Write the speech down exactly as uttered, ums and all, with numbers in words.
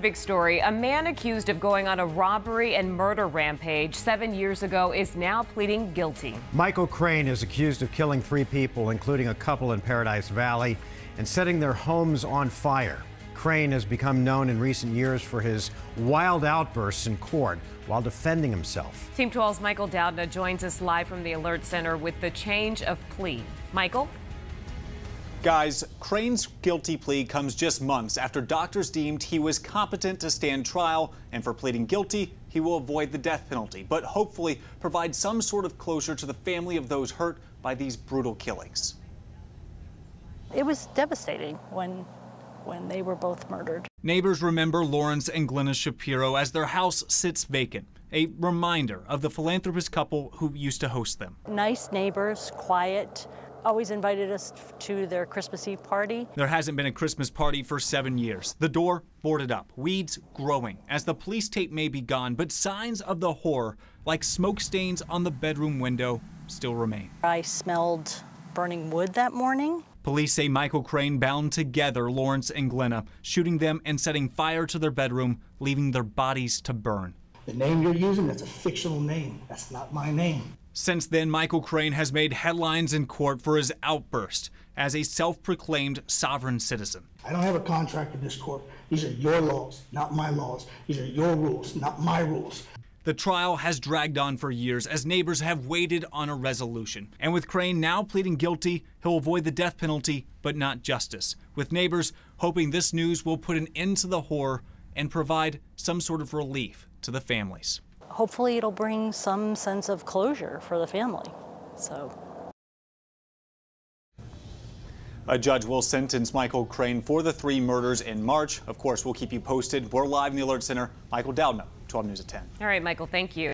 Big story. A man accused of going on a robbery and murder rampage seven years ago is now pleading guilty. Michael Crane is accused of killing three people, including a couple in Paradise Valley, and setting their homes on fire. Crane has become known in recent years for his wild outbursts in court while defending himself. Team twelve's Michael Doudna joins us live from the Alert Center with the change of plea. Michael? Guys, Crane's guilty plea comes just months after doctors deemed he was competent to stand trial, and for pleading guilty, he will avoid the death penalty, but hopefully provide some sort of closure to the family of those hurt by these brutal killings. It was devastating when, when they were both murdered. Neighbors remember Lawrence and Glenna Shapiro as their house sits vacant, a reminder of the philanthropist couple who used to host them. Nice neighbors, quiet. Always invited us to their Christmas Eve party. There hasn't been a Christmas party for seven years. The door boarded up, weeds growing as the police tape may be gone, but signs of the horror, like smoke stains on the bedroom window, still remain. I smelled burning wood that morning. Police say Michael Crane bound together Lawrence and Glenna, shooting them and setting fire to their bedroom, leaving their bodies to burn. The name you're using, that's a fictional name. That's not my name. Since then, Michael Crane has made headlines in court for his outburst as a self-proclaimed sovereign citizen. I don't have a contract with this court. These are your laws, not my laws. These are your rules, not my rules. The trial has dragged on for years as neighbors have waited on a resolution. And with Crane now pleading guilty, he'll avoid the death penalty, but not justice, with neighbors hoping this news will put an end to the horror and provide some sort of relief to the families. Hopefully it'll bring some sense of closure for the family. So. A judge will sentence Michael Crane for the three murders in March. Of course, we'll keep you posted. We're live in the Alert Center. Michael Doudna, twelve News at ten. All right, Michael, thank you.